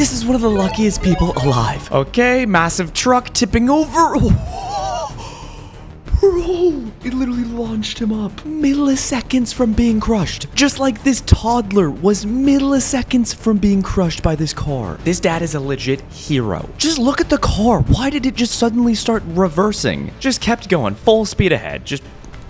This is one of the luckiest people alive. Okay, massive truck tipping over. Bro, it literally launched him up. Milliseconds from being crushed. Just like this toddler was milliseconds from being crushed by this car. This dad is a legit hero. Just look at the car. Why did it just suddenly start reversing? Just kept going, full speed ahead. Just,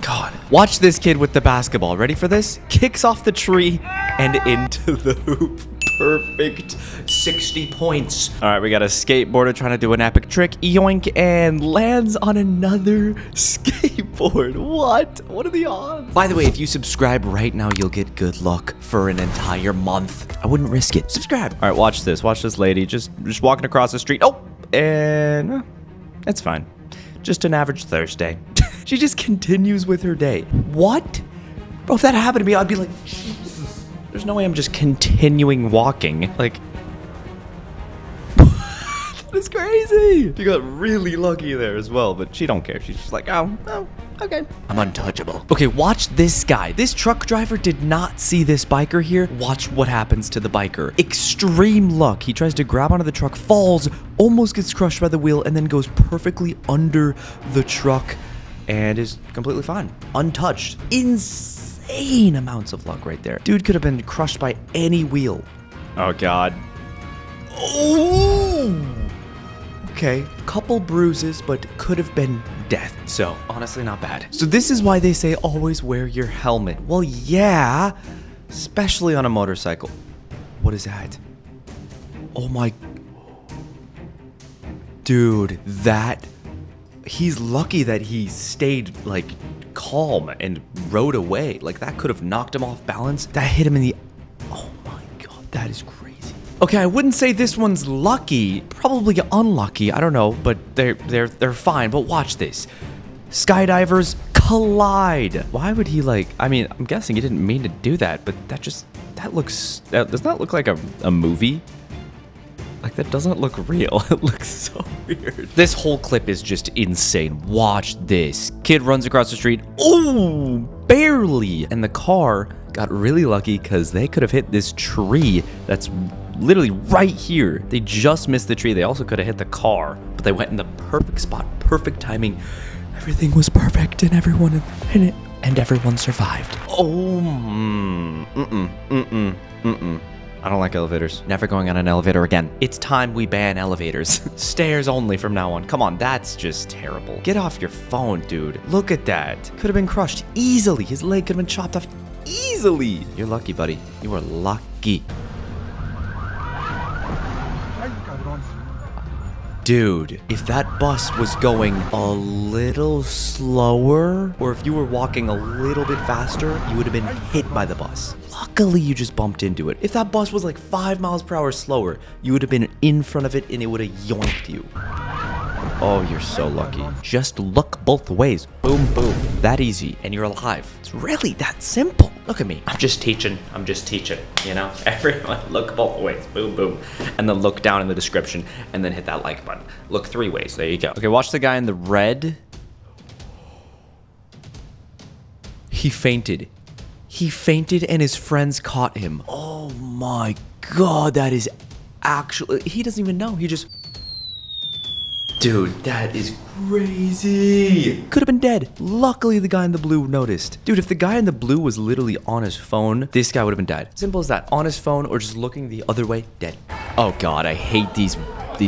God. Watch this kid with the basketball. Ready for this? Kicks off the tree and into the hoop. Perfect. 60 points. All right, we got a skateboarder trying to do an epic trick. Yoink, and lands on another skateboard. What? What are the odds? By the way, if you subscribe right now, you'll get good luck for an entire month. I wouldn't risk it. Subscribe. All right, watch this. Watch this lady just walking across the street. Oh, and that's fine. Just an average Thursday. She just continues with her day. What? Bro, if that happened to me, I'd be like, there's no way I'm just continuing walking. Like, that is crazy. She got really lucky there as well, but she don't care. She's just like, oh, okay. I'm untouchable. Okay, watch this guy. This truck driver did not see this biker here. Watch what happens to the biker. Extreme luck. He tries to grab onto the truck, falls, almost gets crushed by the wheel, and then goes perfectly under the truck and is completely fine. Untouched. Insane. Insane amounts of luck right there. Dude could have been crushed by any wheel. Oh, God. Oh! Okay. Couple bruises, but could have been death. So, honestly, not bad. So, this is why they say always wear your helmet. Well, yeah. Especially on a motorcycle. What is that? Oh, my... Dude, that... He's lucky that he stayed, like... calm and rode away. Like, that could have knocked him off balance. That hit him in the... Oh my God, that is crazy. Okay, I wouldn't say this one's lucky. Probably unlucky, I don't know, but they're fine. But watch this. Skydivers collide. Why would he, like... I mean, I'm guessing he didn't mean to do that, but that just... That looks... That does not look like a movie. Like, that doesn't look real. It looks so weird. This whole clip is just insane. Watch this. Kid runs across the street. Oh, barely. And the car got really lucky because they could have hit this tree that's literally right here. They just missed the tree. They also could have hit the car, but they went in the perfect spot, perfect timing. Everything was perfect and everyone in it. And everyone survived. Oh, I don't like elevators. Never going on an elevator again. It's time we ban elevators. Stairs only from now on. Come on, that's just terrible. Get off your phone, dude. Look at that. Could have been crushed easily. His leg could have been chopped off easily. You're lucky, buddy. You are lucky. Dude, if that bus was going a little slower, or if you were walking a little bit faster, you would have been hit by the bus. Luckily, you just bumped into it. If that bus was like 5 miles per hour slower, you would have been in front of it and it would have yoinked you. Oh, you're so lucky. Just look both ways. Boom, boom. That easy. And you're alive. It's really that simple. Look at me. I'm just teaching. I'm just teaching. You know, everyone look both ways. Boom, boom. And then look down in the description and then hit that like button. Look 3 ways. There you go. Okay, watch the guy in the red. He fainted. He fainted and his friends caught him. Oh my God. That is actually... He doesn't even know. He just... Dude, that is crazy. Could have been dead. Luckily, the guy in the blue noticed. Dude, if the guy in the blue was literally on his phone, this guy would have been dead. Simple as that. On his phone or just looking the other way, dead. Oh God, I hate these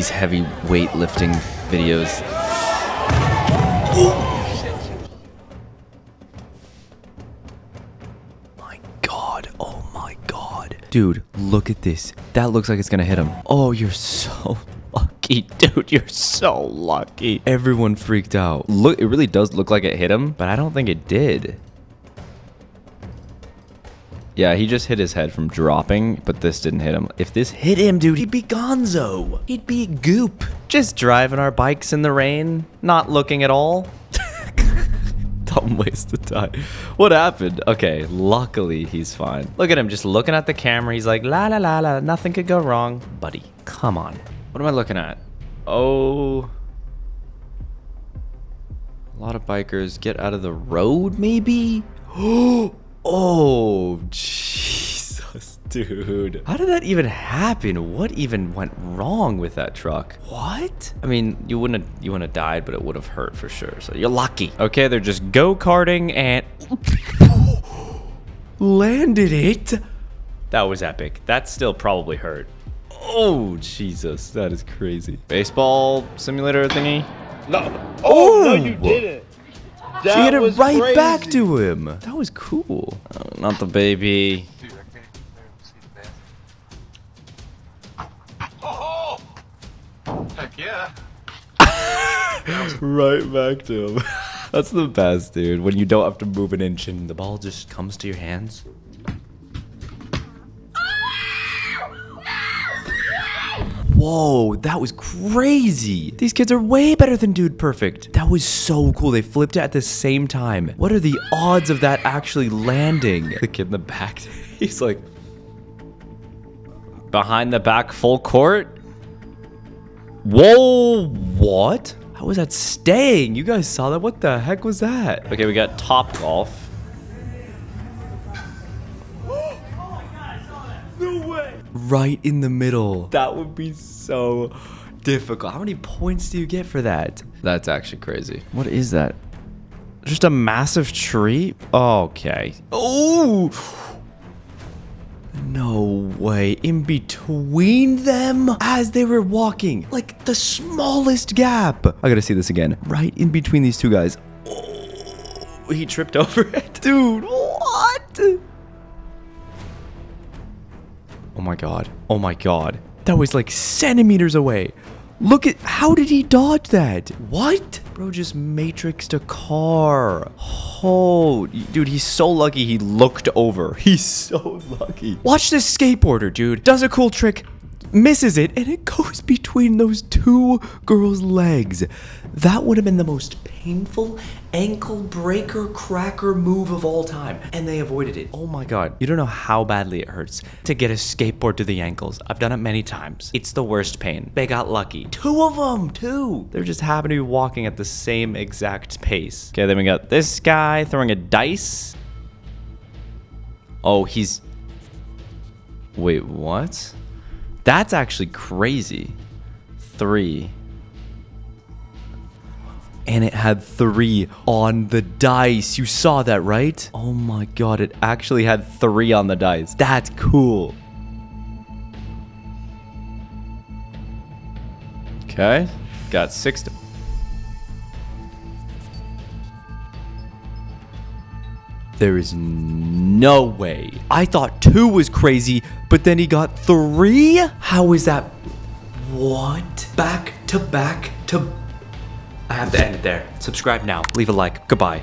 heavy weightlifting videos. Oh. My God, oh my God. Dude, look at this. That looks like it's gonna hit him. Oh, you're so... Dude, you're so lucky. Everyone freaked out. Look, it really does look like it hit him, but I don't think it did. Yeah, he just hit his head from dropping, but this didn't hit him. If this hit him, dude, he'd be gonzo. He'd be goop. Just driving our bikes in the rain, not looking at all. Dumb waste of time. What happened? Okay, luckily he's fine. Look at him just looking at the camera. He's like, la la la la, nothing could go wrong. Buddy, come on. What am I looking at? Oh, a lot of bikers get out of the road, maybe? Oh, Jesus, Dude, how did that even happen? What even went wrong with that truck? What? I mean, you wouldn't have died, but it would have hurt for sure. So you're lucky. Okay, they're just go-karting and landed it. That was epic. That still probably hurt. Oh, Jesus. That is crazy. Baseball simulator thingy? No. Oh, no, you didn't. That she hit it right crazy. Back to him. That was cool. Oh, not the baby. Dude, I can't even see the basket. Oh! Heck yeah. Right back to him. That's the best, dude. When you don't have to move an inch and the ball just comes to your hands. Whoa, that was crazy. These kids are way better than Dude Perfect. That was so cool. They flipped it at the same time. What are the odds of that actually landing? The kid in the back, he's like... Behind the back full court? Whoa, what? How was that staying? You guys saw that? What the heck was that? Okay, we got Top Golf. Right in the middle. That would be so difficult. How many points do you get for that? That's actually crazy. What is that? Just a massive tree? Okay. Oh! No way. In between them as they were walking. Like the smallest gap. I gotta see this again. Right in between these two guys. Oh, he tripped over it. Dude, what? Oh my God. Oh my God. That was like centimeters away. Look at, how did he dodge that? What? Bro just matrixed a car. Oh, dude, he's so lucky he looked over. He's so lucky. Watch this skateboarder, dude. Does a cool trick, misses it, and it goes between those two girls' legs. That would have been the most painful ankle breaker cracker move of all time, and they avoided it. Oh my God, you don't know how badly it hurts to get a skateboard to the ankles. I've done it many times. It's the worst pain. They got lucky. Two of them too. They're just happen to be walking at the same exact pace. Okay, then we got this guy throwing a dice. Oh, he's, wait, what? That's actually crazy. Three. And it had three on the dice. You saw that, right? Oh my God, it actually had three on the dice. That's cool. Okay, got six to... There is no way. I thought two was crazy, but then he got three? How is that? What? Back to back to... I have to end it there. Subscribe now. Leave a like. Goodbye.